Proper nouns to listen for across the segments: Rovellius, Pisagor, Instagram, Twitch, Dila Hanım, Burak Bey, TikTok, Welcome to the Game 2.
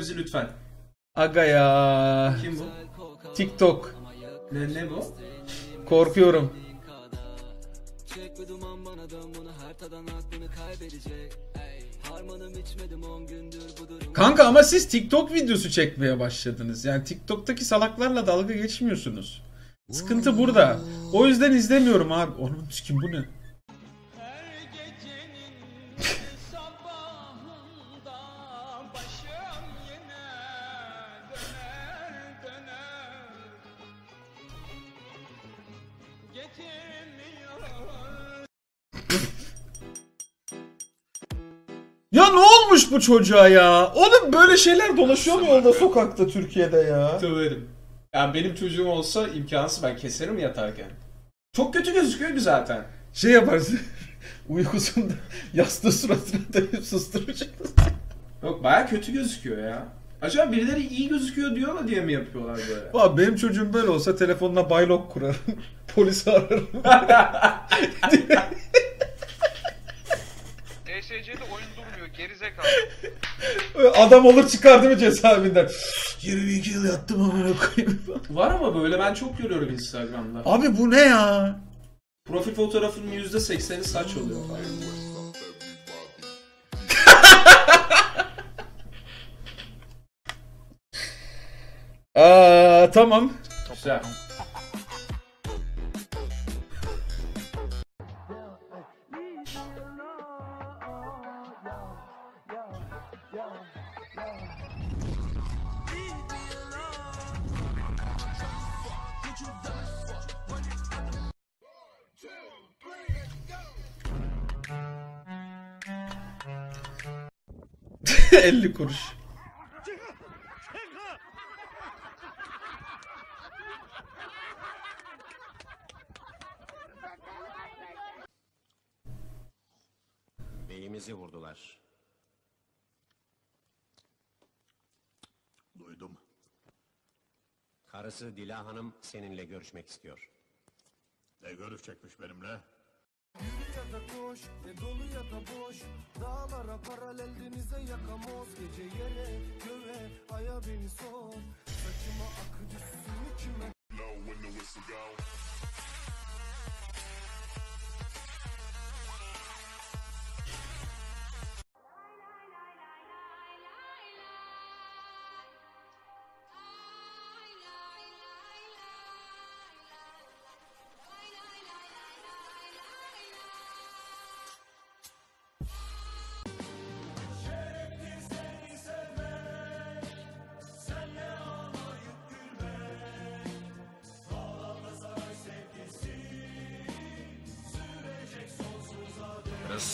bizi lütfen. Aga ya. Kim bu? TikTok. Ne bu? Korkuyorum. Kanka ama siz TikTok videosu çekmeye başladınız. Yani TikTok'taki salaklarla dalga geçmiyorsunuz. Sıkıntı burada. O yüzden izlemiyorum abi. Onun kim bu ne? Ya ne olmuş bu çocuğa ya? Oğlum böyle şeyler dolaşıyor mu yolda, sokakta, Türkiye'de ya? Döverim. Yani benim çocuğum olsa imkansız, ben keserim yatarken. Çok kötü gözüküyor ki zaten. Şey yaparsın, uykusunda yastığı suratına dayıp susturacaksın. Yok baya kötü gözüküyor ya. Acaba birileri iyi gözüküyor diyor mu diye mi yapıyorlar böyle? Valla benim çocuğum böyle olsa telefonuna baylok kurarım, polisi ararım. DSC'de oyun durmuyor, gerizekalı. Adam olur çıkardı mı cezaevinden? 22 yıl yattım amına koyayım. Var ama böyle ben çok görüyorum Instagram'da. Abi bu ne ya? Profil fotoğrafının %80'i saç oluyor falan. Tamam. Güzel. (50 kuruş. Beyimizi vurdular. Duydum. Karısı Dila Hanım seninle görüşmek istiyor. Ne görüşecekmiş benimle? Ya da koş, ne dolu ya da boş. Dağlara paralel denize yakamoz. Gece yere göğe aya beni sor. Saçıma akıcı suyunu kime.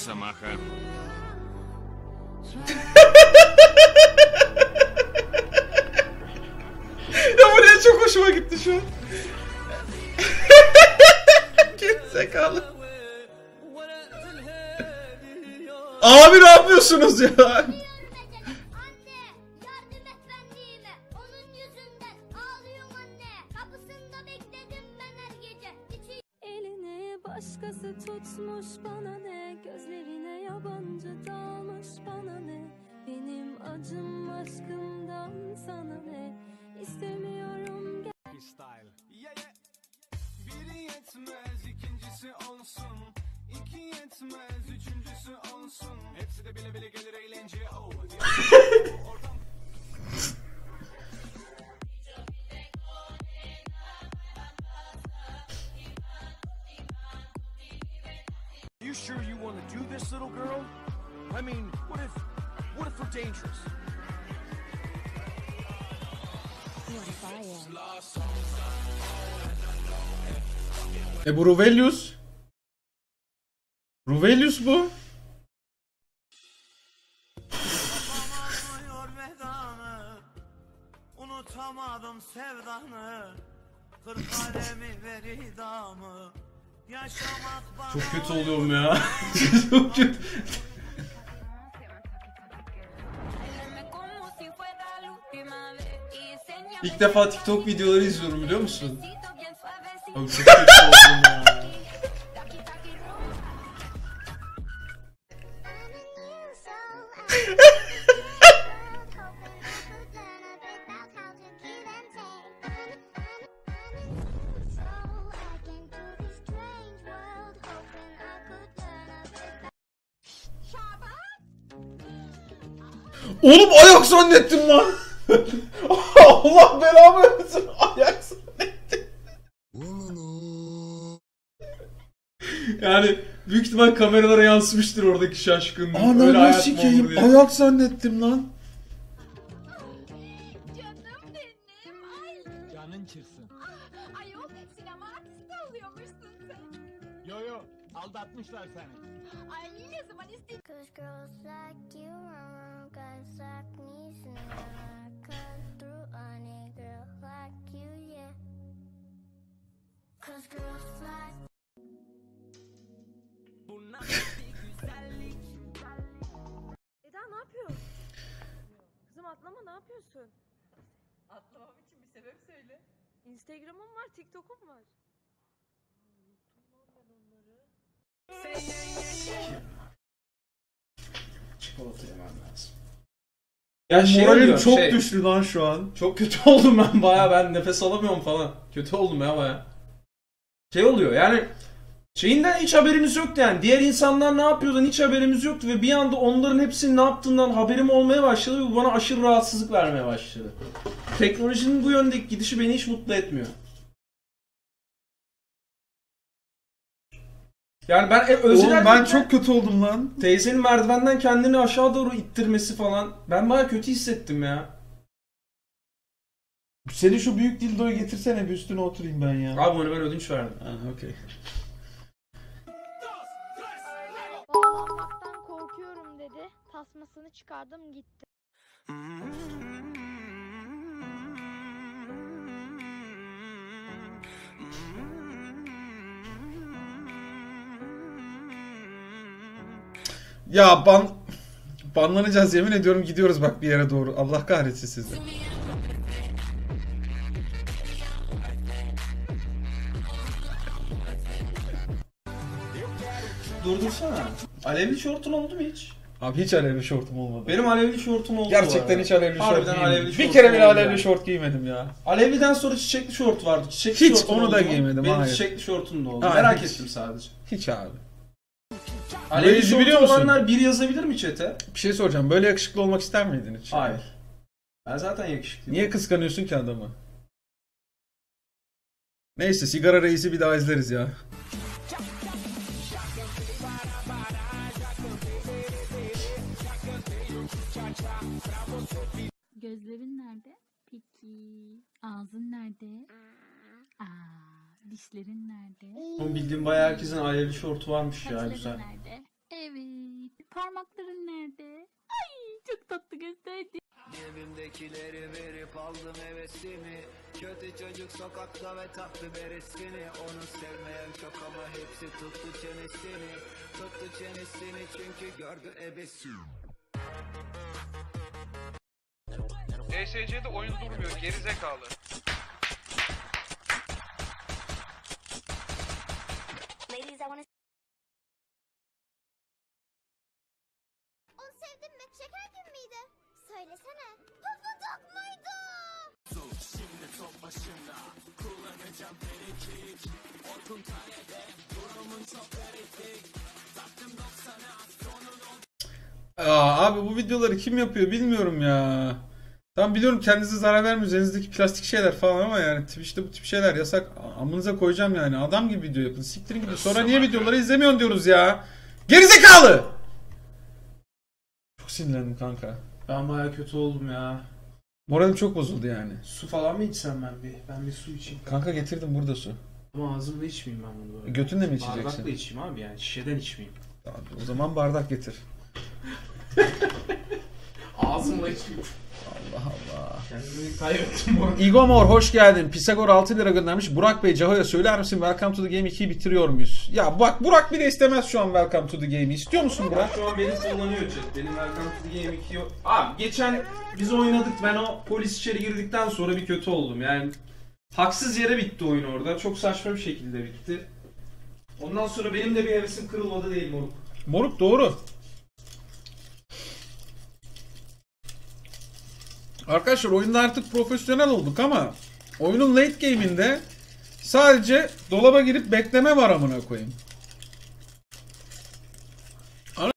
Самаха. Ya buraya çok hoşuma gitti şu an. Gerizekalı. Abi ne yapıyorsunuz ya? Bu Rovellius. Rovellius bu. Unutamadım sevdanı. Çok kötü oluyorum ya. Çok kötü. İlk defa TikTok videoları izliyorum biliyor musun? Abi çok kötü oldum ya. Oğlum ayak zannettim lan. Allah belamı versin, ayak zannettim. Yani büyük ihtimal kameralara yansımıştır oradaki şaşkınlık. Ananı sikeyim, ayak zannettim lan. Aldatmışlar seni. Ay ne zaman istedin? Eda ne yapıyorsun? Kızım atlama, ne yapıyorsun? Atlamam için bir sebep söyle. Instagram'ım var, TikTok'um var. Çikolata yemem lazım. Ya şey oluyor, çok düştü lan şu an. Çok kötü oldum ben baya, ben nefes alamıyorum falan. Kötü oldum ya baya. Şey oluyor yani, şeyinden hiç haberimiz yoktu yani. Diğer insanlar ne yapıyordan hiç haberimiz yoktu ve bir anda onların hepsinin ne yaptığından haberim olmaya başladı ve bu bana aşırı rahatsızlık vermeye başladı. Teknolojinin bu yöndeki gidişi beni hiç mutlu etmiyor. Yani ben özellikle ben çok kötü oldum lan. Teyzenin merdivenden kendini aşağı doğru ittirmesi falan. Ben bayağı kötü hissettim ya. Seni şu büyük dildoyu getirsene, bir üstüne oturayım ben ya. Abi onu ben ödünç verdim. Aha okey. Bağlanmaktan korkuyorum dedi. Tasmasını çıkardım gitti. Ya banlanacağız yemin ediyorum, gidiyoruz bak bir yere doğru. Allah kahretsin sizi. Durdursana. Alevli şortun oldu mu hiç? Abi hiç alevli şortum olmadı. Benim alevli şortum oldu. Gerçekten hiç alevli şort giymedim. Alevli bir kere bile alevli şort giymedim ya. Alevliden sonra çiçekli şort vardı. Çiçekli hiç onu da giymedim. Benim hayır. Çiçekli şortum da oldu. Hayır, merak ettim sadece. Hiç abi. Alevli şortu olanlar bir yazabilir mi chat'e? Bir şey soracağım. Böyle yakışıklı olmak ister miydin hiç? Hayır. Ben zaten yakışıklıyım. Niye kıskanıyorsun ki adamı? Neyse, Sigara Reis'i bir daha izleriz ya. Gözlerin nerede? Peki. Ağzın nerede? Aa. Dişlerin nerede? Oğlum bildiğim bayağı herkesin alevli şortu varmış. Saçların ya güzel. Nerede? Evet. Parmakların nerede? Ay çok tatlı gösterdi. Cebimdekileri verip aldım hevesini. Kötü çocuk sokakta ve tatlı beresini. Onu sevmeyen çok ama hepsi tuttu çenesini. Tuttu çenesini çünkü gördü ebesi. DSC'de oyun durmuyor gerizekalı. Onu sevdin mi? Şeker gibi miydi? Söylesene. Pufuduk muydu? Şimdi top başında. Kullanacağım perikik. Orkun kalede. Durumun çok perikik. Taktım 90'a. Sonun abi bu videoları kim yapıyor bilmiyorum ya. Tam biliyorum kendinize zarar vermiyor. Üzerinizdeki plastik şeyler falan ama yani Twitch'te bu tip şeyler yasak. Amınıza koyacağım yani. Adam gibi video yapın. Siktirin gibi. Sonra niye videoları izlemiyorsun diyoruz ya. Gerizekalı! Çok sinirlendim kanka. Ben bayağı kötü oldum ya. Moralim çok bozuldu yani. Su falan mı içsem ben bir? Ben bir su içeyim. Kanka getirdim burada su. Ama ağzımla içmeyeyim ben bunu böyle. Götünle mi içeceksin? Bardakla içeyim abi yani. Şişeden içmeyeyim. Abi, o zaman bardak getir. Ağzımla içeyim. Allah Allah. Kendimi kaybettim orada. Igomor hoş geldin. Pisagor 6 lira göndermiş. Burak Bey, Caho'ya söyler misin Welcome to the Game 2'yi bitiriyor muyuz? Ya bak Burak bile istemez şu an Welcome to the Game'i. İstiyor musun Burak? Şu an beni kullanıyor chat. Benim Welcome to the Game 2'yi... Abi geçen biz oynadık. Ben o polis içeri girdikten sonra bir kötü oldum. Yani haksız yere bitti oyun orada. Çok saçma bir şekilde bitti. Ondan sonra benim de bir hevesim kırılmadı değil moruk. Moruk doğru. Arkadaşlar oyunda artık profesyonel olduk ama oyunun late game'inde sadece dolaba girip bekleme var amına koyayım.